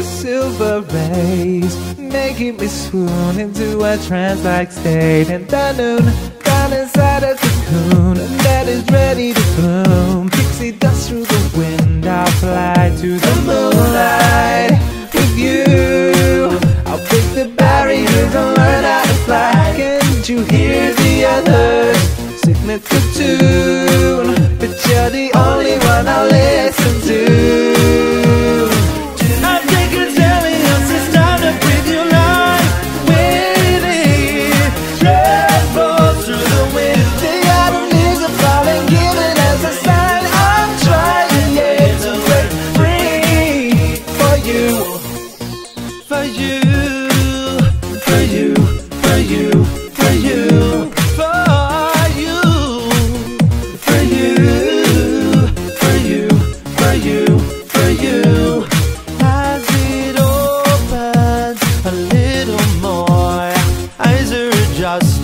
Silver rays making me swoon into a trance-like state. And the noon, down inside a cocoon that is ready to bloom. Pixie dust through the wind, I'll fly to the moonlight with you. I'll break the barriers and learn how to fly. Can't you hear the others sing me to tune? But you're the only one I listen to.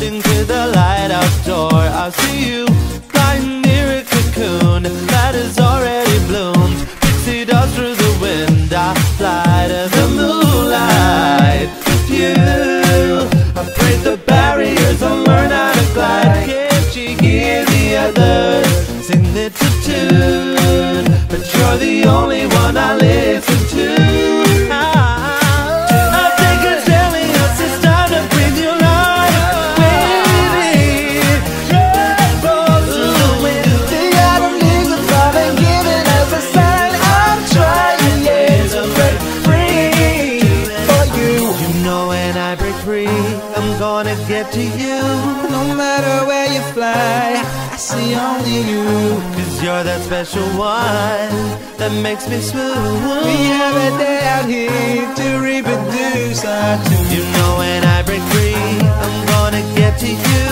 Into the light outdoor, I'll see you flying near a cocoon that is already bloomed. Pixie dust through the wind, I'll fly to the moonlight with you. I'll break the barriers and learn how to glide. Can't you hear the others sing their tune? But you're the only one I listen to. I'm gonna get to you. No matter where you fly, I see only you. 'Cause you're that special one that makes me smooth. We have a day out here to reproduce our tune. You know when I break free, I'm gonna get to you.